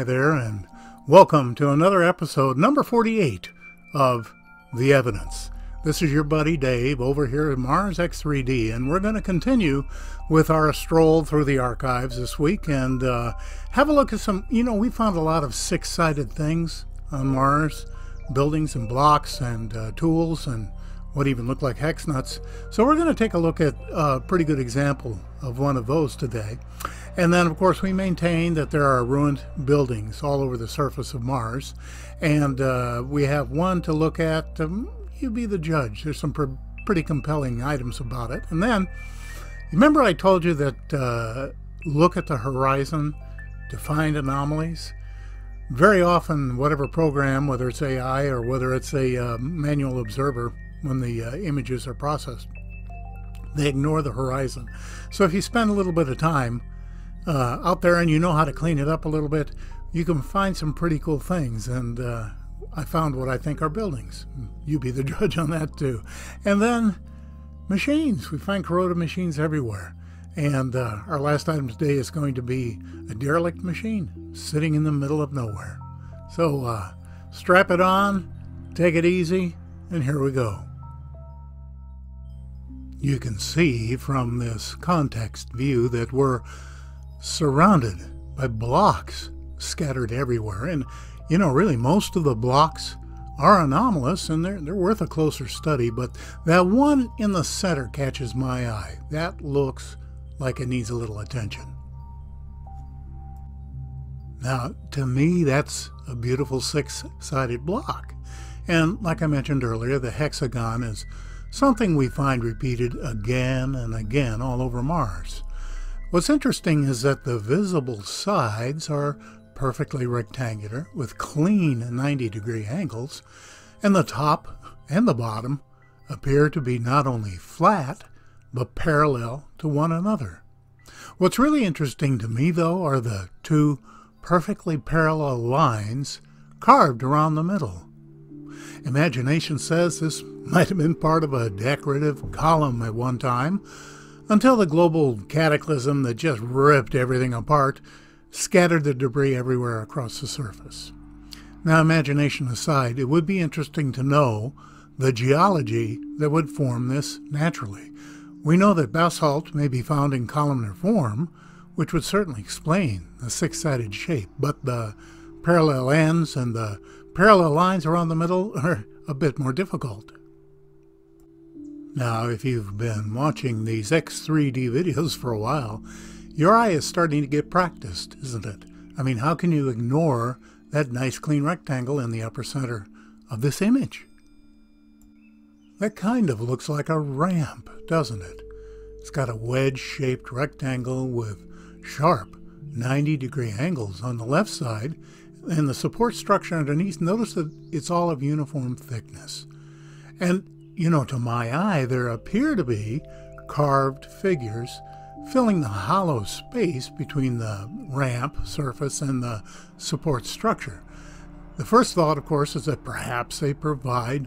Hi there, and welcome to another episode, number 48 of The Evidence. This is your buddy Dave over here at Mars X3D, and we're going to continue with our stroll through the archives this week and have a look at some, we found a lot of six-sided things on Mars, buildings and blocks and tools and what even looked like hex nuts. So we're going to take a look at a pretty good example of one of those today. And then, of course, we maintain that there are ruined buildings all over the surface of Mars. And we have one to look at. You be the judge. There's some pretty compelling items about it. And then, remember I told you that look at the horizon to find anomalies? Very often, whatever program, whether it's AI or whether it's a manual observer, when the images are processed, they ignore the horizon. So if you spend a little bit of time out there and you know how to clean it up a little bit, you can find some pretty cool things. And I found what I think are buildings. You be the judge on that too. And then machines. We find corroded machines everywhere. And our last item today is going to be a derelict machine sitting in the middle of nowhere. So strap it on, take it easy, and here we go. You can see from this context view that we're surrounded by blocks scattered everywhere. And, really most of the blocks are anomalous and they're worth a closer study. But that one in the center catches my eye. That looks like it needs a little attention. Now, to me, that's a beautiful six-sided block. And like I mentioned earlier, the hexagon is something we find repeated again and again all over Mars. What's interesting is that the visible sides are perfectly rectangular with clean 90-degree angles, and the top and the bottom appear to be not only flat, but parallel to one another. What's really interesting to me, though, are the two perfectly parallel lines carved around the middle. Imagination says this might have been part of a decorative column at one time, until the global cataclysm that just ripped everything apart scattered the debris everywhere across the surface. Now, imagination aside, it would be interesting to know the geology that would form this naturally. We know that basalt may be found in columnar form, which would certainly explain the six-sided shape, but the parallel ends and the parallel lines around the middle are a bit more difficult. Now, if you've been watching these X3D videos for a while, your eye is starting to get practiced, isn't it? I mean, how can you ignore that nice clean rectangle in the upper center of this image? That kind of looks like a ramp, doesn't it? It's got a wedge-shaped rectangle with sharp 90-degree angles on the left side, and the support structure underneath. Notice that it's all of uniform thickness. And, to my eye, there appear to be carved figures filling the hollow space between the ramp surface and the support structure. The first thought, of course, is that perhaps they provide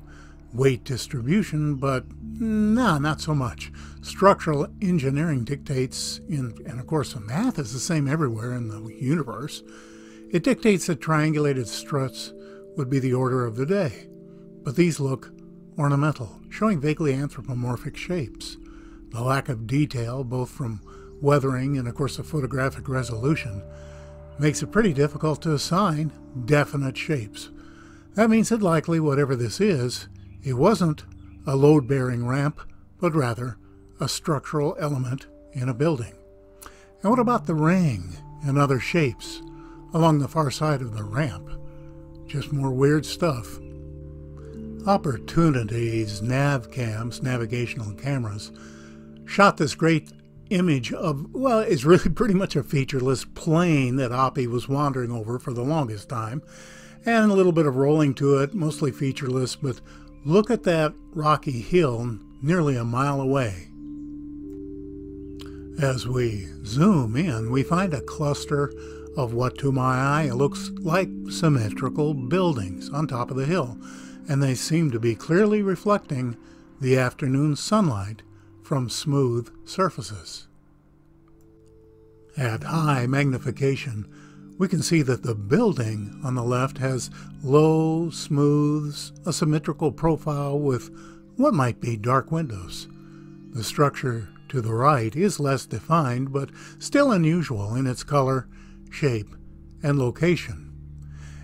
weight distribution, but no, not so much. Structural engineering dictates, and of course the math is the same everywhere in the universe, it dictates that triangulated struts would be the order of the day, but these look ornamental, showing vaguely anthropomorphic shapes. The lack of detail, both from weathering and of course the photographic resolution, makes it pretty difficult to assign definite shapes. That means that likely whatever this is, it wasn't a load-bearing ramp, but rather a structural element in a building. And what about the ring and other shapes along the far side of the ramp? Just more weird stuff. Opportunity's NavCams, navigational cameras, shot this great image of, well, it's really pretty much a featureless plane that Oppie was wandering over for the longest time, and a little bit of rolling to it, mostly featureless, but look at that rocky hill nearly a mile away. As we zoom in, we find a cluster of what to my eye looks like symmetrical buildings on top of the hill, and they seem to be clearly reflecting the afternoon sunlight from smooth surfaces. At high magnification, we can see that the building on the left has low smooths, a symmetrical profile with what might be dark windows. The structure to the right is less defined, but still unusual in its color, shape, and location.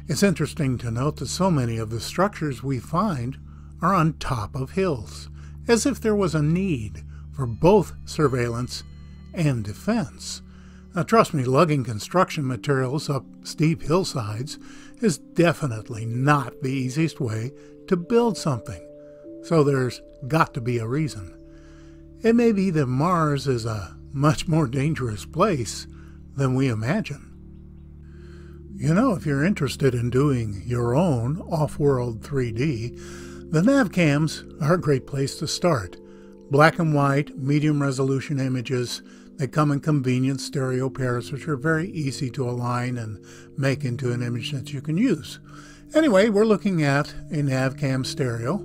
It's interesting to note that so many of the structures we find are on top of hills, as if there was a need for both surveillance and defense. Now, trust me, lugging construction materials up steep hillsides is definitely not the easiest way to build something, so there's got to be a reason. It may be that Mars is a much more dangerous place than we imagine. You know, if you're interested in doing your own off-world 3D, the NavCams are a great place to start. Black and white, medium resolution images. They come in convenient stereo pairs, which are very easy to align and make into an image that you can use. Anyway, we're looking at a NavCam stereo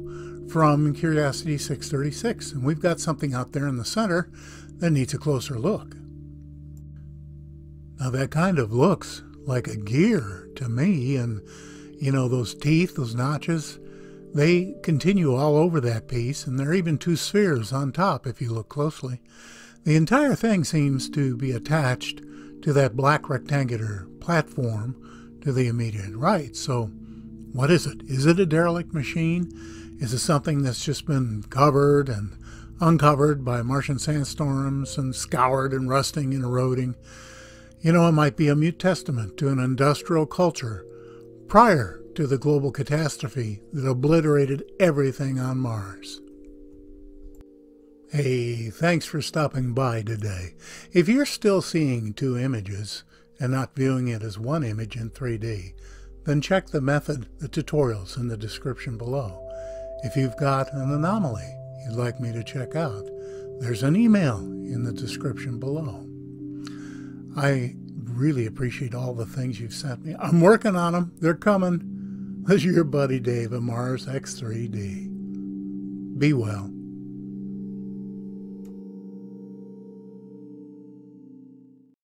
from Curiosity 636, and we've got something out there in the center that needs a closer look. Now, that kind of looks like a gear to me, and you know, those teeth, those notches, they continue all over that piece, and there are even two spheres on top if you look closely. The entire thing seems to be attached to that black rectangular platform to the immediate right. So what is it? Is it a derelict machine? Is it something that's just been covered and uncovered by Martian sandstorms and scoured and rusting and eroding? You know, it might be a mute testament to an industrial culture prior to the global catastrophe that obliterated everything on Mars. Hey, thanks for stopping by today. If you're still seeing two images and not viewing it as one image in 3D, then check the method, the tutorials in the description below. If you've got an anomaly you'd like me to check out, there's an email in the description below. I really appreciate all the things you've sent me. I'm working on them. They're coming. This is your buddy Dave at Mars X3D. Be well.